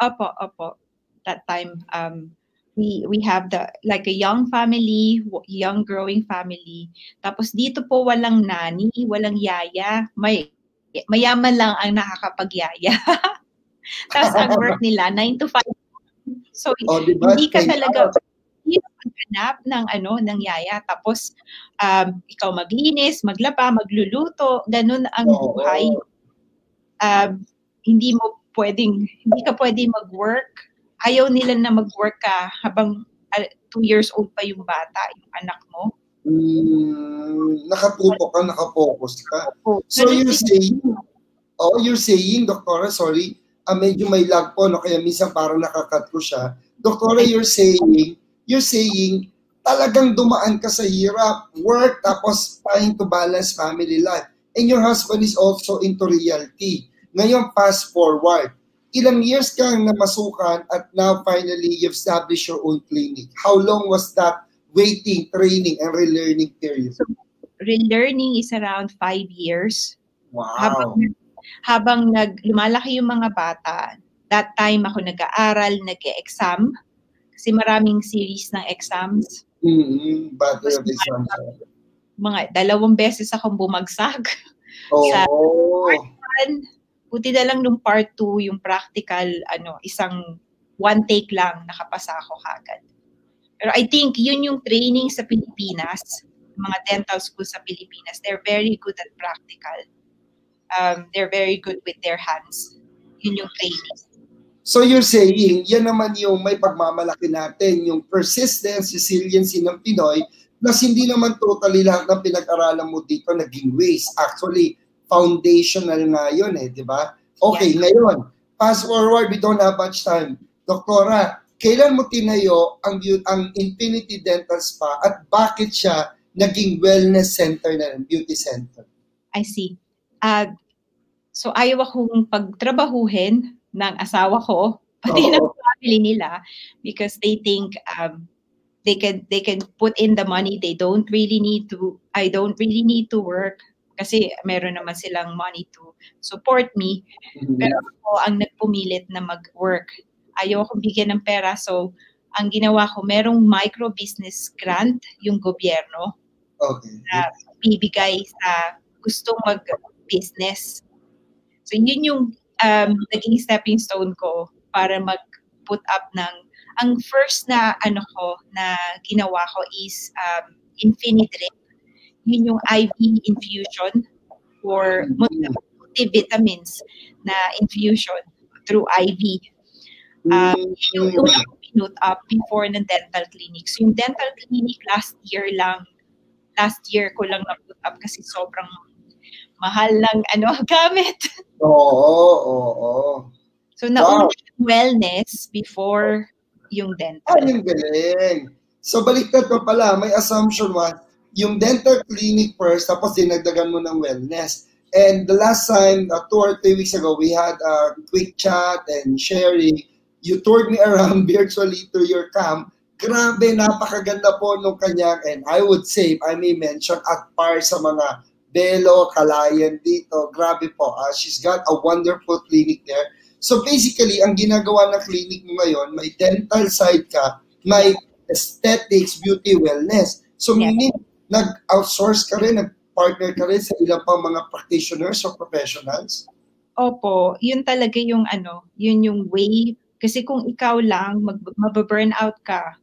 Opo. That time, we have a young family, young growing family. Tapos dito po walang nani, walang yaya. Mayaman lang ang nakakapagyaya. Tapos ang work nila, 9 to 5. So, diba? Hindi ka talaga maghanap ng yaya. Tapos, ikaw maglinis, maglaba, magluluto. Ganun ang buhay. Hindi ka pwedeng mag-work ayaw nila na mag-work ka habang 2 years old pa yung bata, yung anak mo. Nakatutok ka, nakafocus ka. So you're saying, Doktora, sorry, medyo may lag po, no? Kaya minsan parang nakakat ko siya. Doktora, you're saying, talagang dumaan ka sa hirap, work, tapos trying to balance family life. And your husband is also into reality. Ngayon, fast forward. Ilang years kang namasukan at now finally you've established your own clinic. How long was that waiting, training, and relearning period? So, relearning is around 5 years. Wow. Habang lumalaki yung mga bata, that time ako nag-aaral, nag-e-exam. Kasi maraming series ng exams. Mm-hmm. Battle of exams. Mga 2 beses akong bumagsak. Oh. Sa part 1, buti na lang nung part 2, yung practical, isang 1 take lang, nakapasa ako kagad. Pero I think yun yung training sa Pilipinas, mga dental school sa Pilipinas, they're very good at practical. They're very good with their hands. Yun yung training. So you're saying, yan naman yung may pagmamalaki natin, yung persistence, resiliency ng Pinoy, plus hindi naman totally lahat ng pinag-aralan mo dito naging waste. Actually, foundational nga yun eh, di ba? Okay, yeah. Ngayon, fast forward, we don't have much time. Doktora, kailan mo tinayo ang Infinity Dental Spa at bakit siya naging wellness center na ng beauty center? I see. So ayaw akong pagtrabahuhin ng asawa ko, pati ng family nila, because they think they can put in the money. I don't really need to work kasi meron naman silang money to support me. Mm-hmm. Pero ako ang nagpumilit na mag-work. Ayaw akong bigyan ng pera. So, ang ginawa ko, merong micro-business grant yung gobyerno. Okay. Na bibigay sa gustong mag-business. So, yun yung naging stepping stone ko para mag-put up ng, ang first na ginawa ko is Infinidrip. Yun yung IV infusion or multivitamins na infusion through IV. Yun yung pinut up before ng dental clinic. So yung dental clinic last year ko lang na-put up kasi sobrang mahal ng gamit. Oo. So nauna yung wellness before yung dental. Ang galing. So baliktad pa pala, may assumption what? Yung dental clinic first, tapos dinagdagan mo ng wellness. And the last time, 2 or 3 weeks ago, we had a quick chat and sharing. You toured me around virtually to your camp. Grabe, napakaganda po nung kanyang, and I would say, I may mention, at par sa mga Belo, Kalayan dito. Grabe po. She's got a wonderful clinic there. So basically, ang ginagawa ng clinic mo ngayon, may dental side ka, may aesthetics, beauty, wellness. So meaning, nag-outsource ka rin, nag-partner ka rin sa ilang pang mga practitioners or professionals? Opo. Yun talaga yung yun yung way. Kasi kung ikaw lang, mababurn out ka.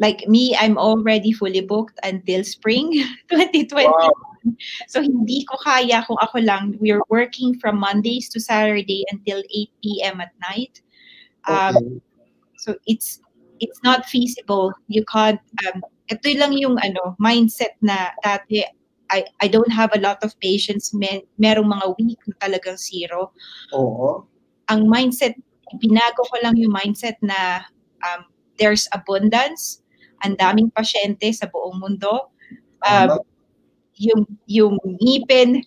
Like me, I'm already fully booked until spring 2020. Wow. So hindi ko kaya kung ako lang. We are working from Mondays to Saturday until 8 p.m. at night. Okay. So it's not feasible. You can't. Ito lang yung mindset na dati. I don't have a lot of patients. Merong mga week na talagang zero. Oo. Ang mindset, binago ko lang yung mindset na there's abundance. Ang daming pasyente sa buong mundo. Yung ngipin,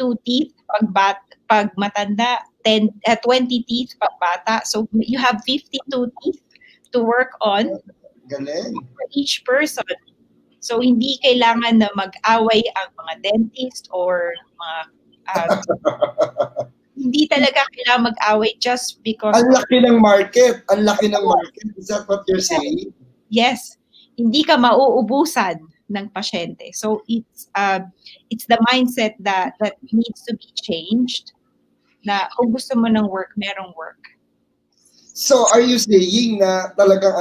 32 teeth pag matanda, 20 teeth pag bata. So you have 52 teeth to work on. Galing. For each person. So hindi kailangan na mag-away ang mga dentist or mga... hindi talaga kailangan mag-away just because... Ang laki ng market. Ang laki ng market. Is that what you're saying? Yes. Hindi ka mauubusan ng pasyente. So it's the mindset that needs to be changed. Na kung gusto mo ng work, merong work. So are you saying na talagang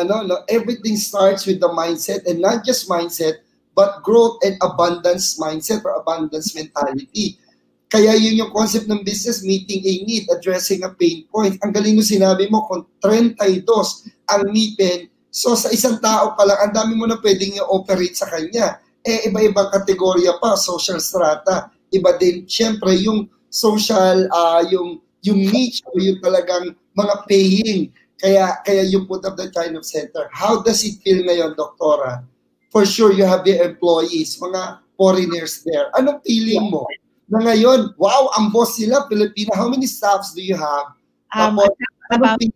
everything starts with the mindset, and not just mindset but growth and abundance mindset or abundance mentality? Kaya yun yung concept ng business, meeting a need, addressing a pain point. Ang galing mo sinabi mo, kung 32 ang ngipin, so sa isang tao pa lang, ang dami mo na pwedeng i-operate sa kanya. Eh, iba-ibang kategorya pa, social strata. Iba din, syempre, yung social, yung niche, yung talagang mga paying. Kaya you put up that kind of center. How does it feel ngayon, Doktora? For sure, you have the employees, mga foreigners there. Anong feeling mo? Na ngayon, wow, ang boss sila, Pilipina. How many staffs do you have? About 10.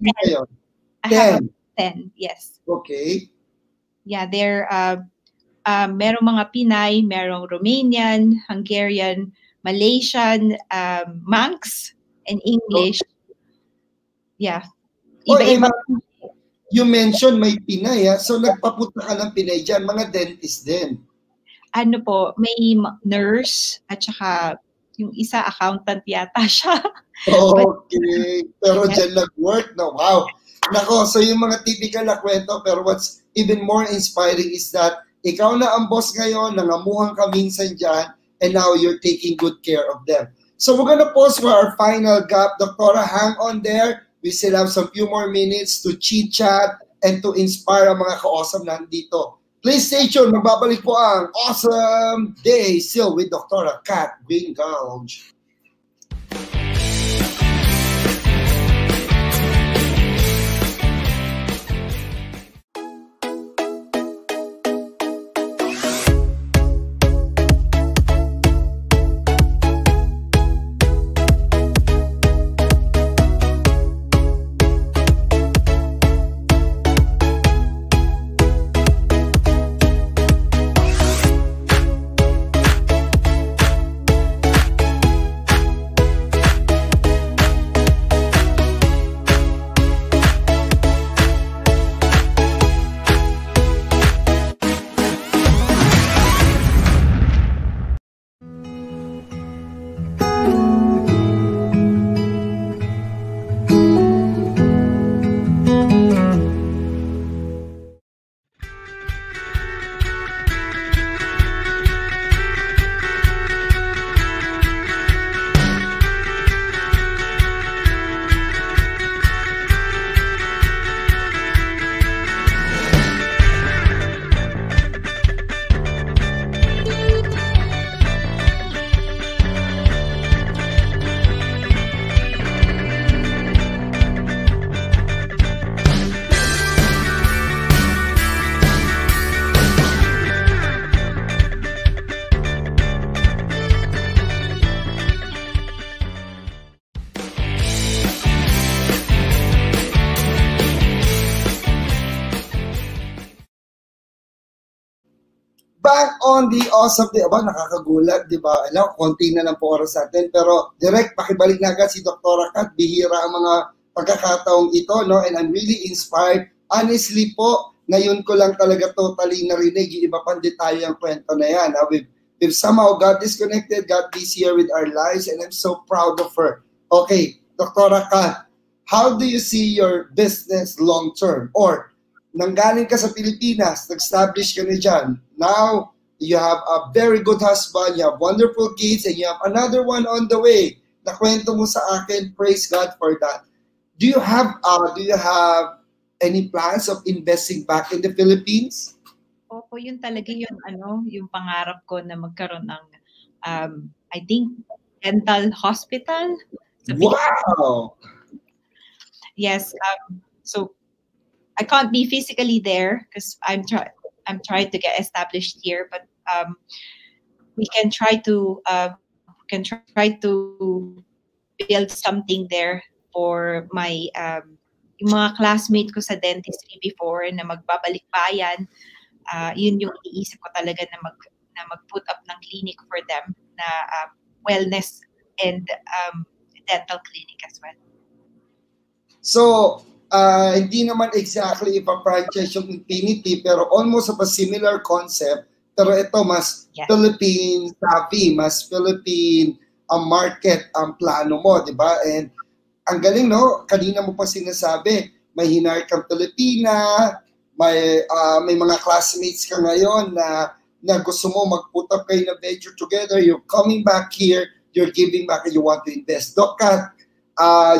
I have 10, yes. Okay. Yeah, they're, merong mga Pinay, merong Romanian, Hungarian, Malaysian, monks, and English. Yeah. Iba-iba. You mentioned may Pinay, ha? So nagpapunta ka ng Pinay dyan, mga dentist din. Ano po, may nurse at saka yung isa accountant yata siya. Okay. Pero dyan nag-work na, wow. Nako, so yung mga typical na kwento, pero what's even more inspiring is that ikaw na ang boss ngayon, nangamuhan ka minsan dyan, and now you're taking good care of them. So we're gonna pause for our final gap. Doctora, hang on there. We still have some few more minutes to chit-chat and to inspire ang mga ka-awesome nandito. Please stay tuned. Magbabalik po ang Awesome Day still with Dr. Kat Greenhalgh. Back on the Awesome Day. Aba, nakakagulat, di ba? Alam, konti na lang po oras natin. Pero direct, pakibalik na agad si Dr. Kat. Bihira ang mga pagkakataong ito, no? And I'm really inspired. Honestly po, ngayon ko lang talaga totally narinig. Yung iba pang detalye ang kwento na yan. We've somehow got disconnected, got busier with our lives, and I'm so proud of her. Okay, Dr. Kat, how do you see your business long term? Or, nanggaling ka sa Pilipinas, nag-establish ka na dyan. Now, you have a very good husband, you have wonderful kids, and you have another one on the way. Nakwento mo sa akin, praise God for that. Do you have any plans of investing back in the Philippines? Opo, yun talaga yung, yung pangarap ko na magkaroon ng, I think, dental hospital. Wow! Yes, so, I can't be physically there because I'm trying to get established here, but we can try to build something there for my yung mga classmate ko sa dentistry before na magbabalik bayan. Yun yung iisip ko talaga na mag-put up ng clinic for them na wellness and dental clinic as well. So hindi naman exactly ipa-franchise yung Infinity, pero almost of a similar concept. Pero ito, mas yeah. Philippine savvy, mas Philippine market ang plano mo, di ba? And ang galing, no? Kanina mo pa sinasabi, may hinire kang Pilipina, may mga classmates ka ngayon na gusto mo mag-put up kayo na venture together, you're coming back here, you're giving back and you want to invest. Doc Kat,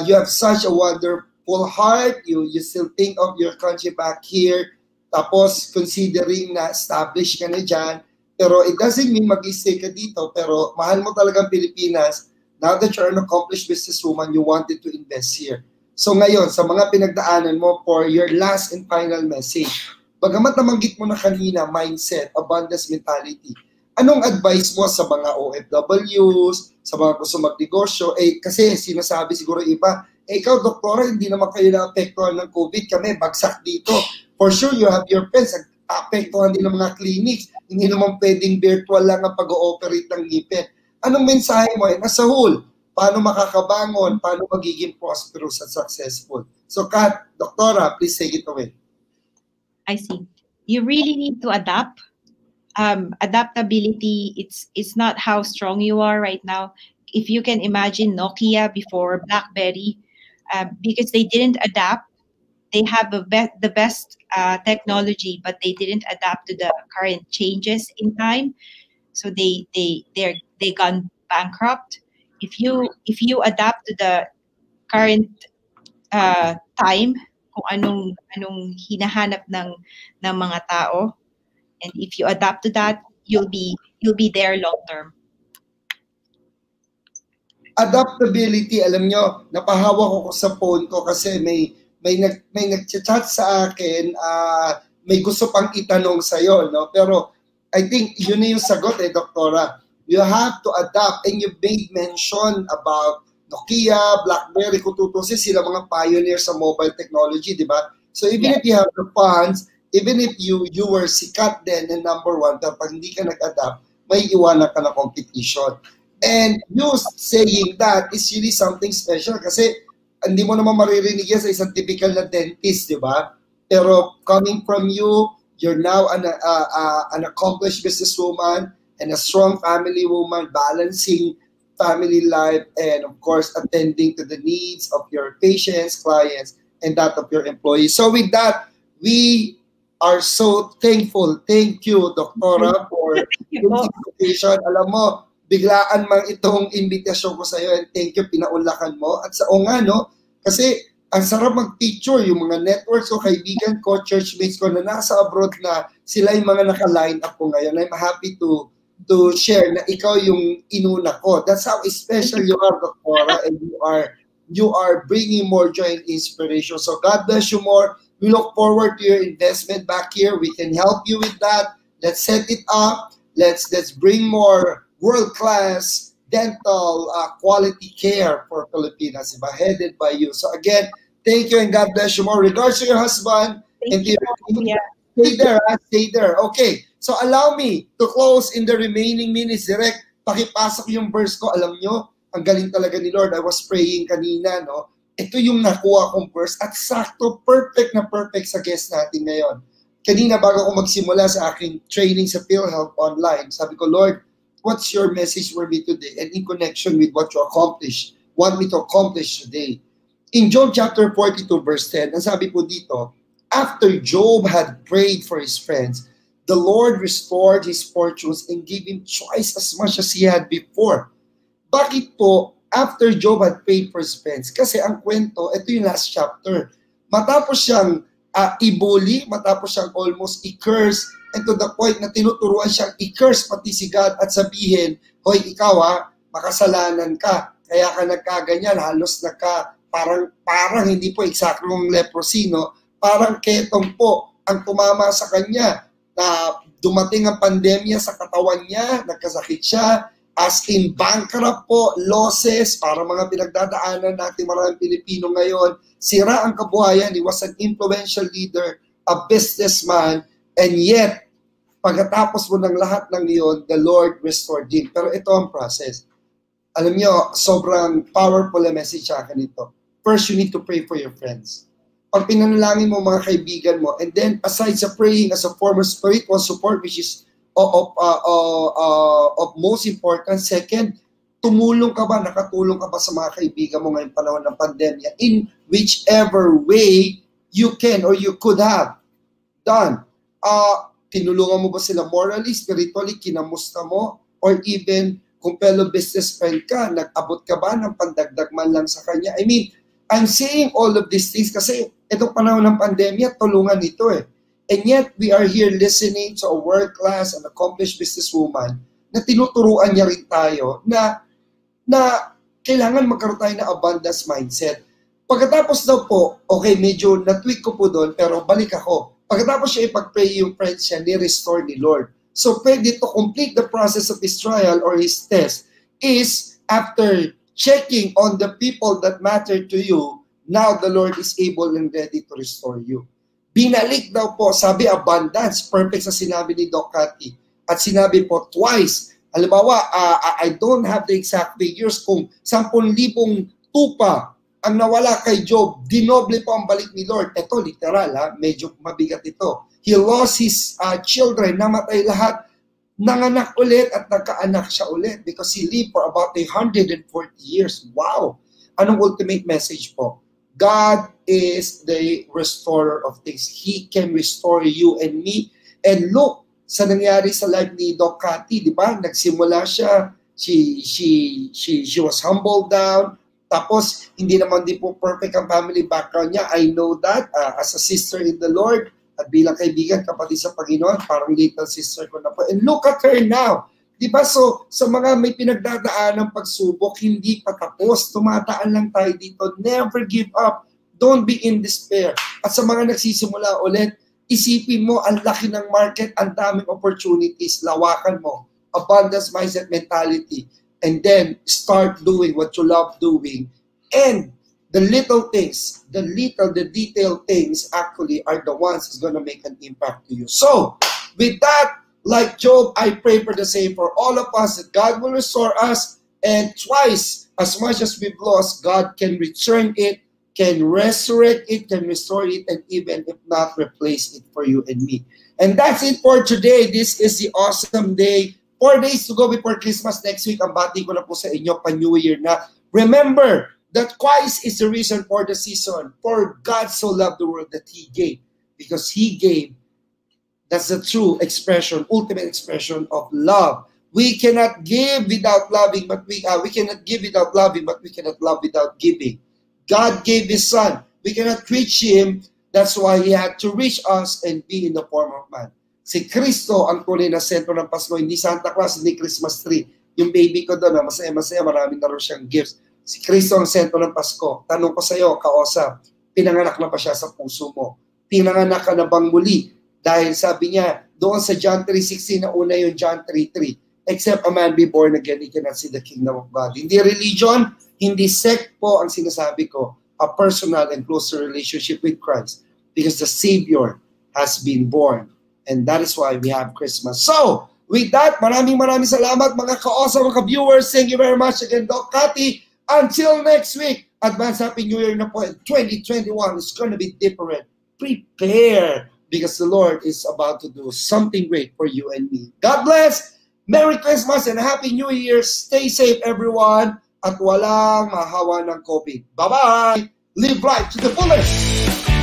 you have such a wonderful heart. You still think of your country back here. Tapos, considering na established ka na dyan. Pero it doesn't mean mag-stay ka dito. Pero mahal mo talagang Pilipinas. Now that you're an accomplished businesswoman, you wanted to invest here. So ngayon, sa mga pinagdaanan mo for your last and final message, bagamat namanggit mo na kanina, mindset, abundance mentality, anong advice mo sa mga OFWs, sa mga gusto magnegosyo? Eh, kasi sinasabi siguro iba, eh, ikaw, doktora, hindi naman kayo na-apektuhan ng COVID. Kami, bagsak dito. For sure, you have your friends. Apektuhan din ng mga clinics. Hindi naman pwedeng virtual lang ang pag-ooperate ng ngipin. Anong mensahe mo? Eh, as a whole, paano makakabangon? Paano magiging prosperous at successful? So, Kat, doktora, please take it away. I see. You really need to adapt. Adaptability, it's not how strong you are right now. If you can imagine Nokia before BlackBerry, because they didn't adapt. They have the best technology, but they didn't adapt to the current changes in time. So they gone bankrupt. If you adapt to the current time, kung anong hinahanap ng mga tao, and if you adapt to that, you'll be there long term. Adaptability, alam nyo, napahawa ko sa phone ko kasi may nagchat sa akin, may gusto pang itanong sa iyo, no? Pero I think yun na yung sagot, eh, doktora. You have to adapt, and you made mention about Nokia, BlackBerry, kung tutusin, sila mga pioneer sa mobile technology, di ba? So even if you have the funds, even if you were sikat then and #1, pero pag hindi ka nag-adapt, may iwanan ka na competition. And you saying that is really something special kasi hindi mo naman maririnig yan sa isang typical na dentist, di ba? Pero coming from you, you're now an accomplished businesswoman and a strong family woman, balancing family life, and of course, attending to the needs of your patients, clients, and that of your employees. So with that, we are so thankful. Thank you, Doctora, for your invitation. Alam mo, biglaan mang itong invitation ko sa'yo, and thank you, pinaunlakan mo. At sa nga, no? Kasi ang sarap mag-picture yung mga networks ko, kaibigan ko, churchmates ko na nasa abroad na sila yung mga naka-line up ko ngayon. I'm happy to share na ikaw yung inuna ko. That's how special you are, Doctora, and you are bringing more joy and inspiration. So God bless you more. We look forward to your investment back here. We can help you with that. Let's set it up. Let's bring more world-class dental quality care for Filipinas, headed by you. So again, thank you and God bless you more. Regards to your husband. Stay there. Okay. So allow me to close in the remaining minutes. Direct, pakipasok yung verse ko. Alam nyo, ang galing talaga ni Lord. I was praying kanina, no? Ito yung nakuha kong verse at sakto, perfect na perfect sa guest natin ngayon. Kanina bago ko magsimula sa aking training sa PhilHealth online, sabi ko, Lord, what's your message for me today? And in connection with what you want me to accomplish today. In Job chapter 42 verse 10, ang sabi po dito, after Job had prayed for his friends, the Lord restored his fortunes and gave him twice as much as he had before. Bakit po after Job had prayed for his friends? Kasi ang kwento, ito yung last chapter. Matapos siyang ibuli, matapos siyang almost i-curse, and to the point na tinuturuan siyang i-curse pati si God at sabihin, hoy, ikaw makasalanan ka, kaya ka nagkaganyan, halos na ka, parang hindi po exactly ng leprosy, no? Parang ketong po ang tumama sa kanya. Na dumating ang pandemya sa katawan niya, nagkasakit siya, as in bankrupt po, losses, para mga pinagdadaanan natin maraming Pilipino ngayon, sira ang kabuhayan. He was an influential leader, a businessman, and yet, pagkatapos mo ng lahat ng iyon, the Lord restored him. Pero ito ang process. Alam niyo, sobrang powerful na message sa akin ito. First, you need to pray for your friends. Pag pinanalangin mo mga kaibigan mo, and then aside sa praying as a form of spiritual support, which is of most important, second, tumulong ka ba, nakatulong ka ba sa mga kaibigan mo ngayong panahon ng pandemya in whichever way you can or you could have done. Tinulungan mo ba sila morally, spiritually, kinamusta mo, or even Kung fellow business friend ka, nag-abot ka ba ng pandagdag man lang sa kanya? I mean, I'm saying all of these things kasi itong panahon ng pandemya, tulungan ito eh. And yet, we are here listening to a world-class and accomplished businesswoman na tinuturuan niya rin tayo na kailangan magkaroon tayo ng abundance mindset. Pagkatapos daw po, okay, medyo na-tweak ko po doon, pero balik ako. Pagkatapos siya ipag-pray yung friends siya, ni-restore ni Lord. So pwede to complete the process of his trial or his test is after checking on the people that matter to you, now the Lord is able and ready to restore you. Binalik daw po, sabi abundance, perfect sa sinabi ni Doc Cathy. At sinabi po twice, halimbawa, I don't have the exact figures kung 10,000 tupa ang nawala kay Job, dinoble po ang balik ni Lord. Ito, literal, ha? Medyo mabigat ito. He lost his children, namatay lahat, nanganak ulit at nagkaanak siya ulit because he lived for about 140 years. Wow! Anong ultimate message po? God is the restorer of things. He can restore you and me. And look, sa nangyari sa life ni Doc Cathy, di ba? Nagsimula siya, she was humbled down, tapos hindi naman din po perfect ang family background niya. I know that as a sister in the Lord, at bilang kaibigan, kapatid sa Panginoon, parang little sister ko na po. And look at her now. Di ba? So, sa mga may pinagdadaan ng pagsubok, hindi pa tapos. Tumataan lang tayo dito. Never give up. Don't be in despair. At sa mga nagsisimula ulit, isipin mo, ang laki ng market, ang daming opportunities. Lawakan mo. Abundance mindset mentality. And then, start doing what you love doing. And the little things, the detailed things actually are the ones that's gonna make an impact to you. So, with that, like Job, I pray for the same for all of us, that God will restore us, and twice as much as we've lost, God can return it, can resurrect it, can restore it, and even if not, replace it for you and me. And that's it for today. This is the Awesome Day. 4 days to go before Christmas. Next week, ang bati ko na po sa inyo, pa-New Year na. Remember that Christ is the reason for the season. For God so loved the world that He gave. Because He gave. That's the true expression, ultimate expression of love. We cannot give without loving, but we cannot give without loving, but we cannot love without giving. God gave His Son. We cannot reach Him. That's why He had to reach us and be in the form of man. Si Kristo ang tunay na sentro ng Pasko, hindi Santa Claus, hindi Christmas tree. Yung baby ko doon, masaya-masaya, maraming naroon siyang gifts. Si Kristo ang sentro ng Pasko. Tanong ko sa iyo, kaosa, pinanganak na ba siya sa puso mo? Pinanganak ka na bang muli? Dahil sabi niya, doon sa John 3:16 na una yung John 3:3, except a man be born again, he cannot see the kingdom of God. Hindi religion, hindi sect po ang sinasabi ko, a personal and closer relationship with Christ. Because the Savior has been born. And that is why we have Christmas. So, with that, maraming salamat mga ka-awesome, mga viewers. Thank you very much again, Doc Cathy. Until next week, advance Happy New Year na po. And 2021 is going to be different. Prepare. Because the Lord is about to do something great for you and me. God bless. Merry Christmas and Happy New Year. Stay safe, everyone. At walang mahawa ng COVID. Bye-bye. Live life to the fullest.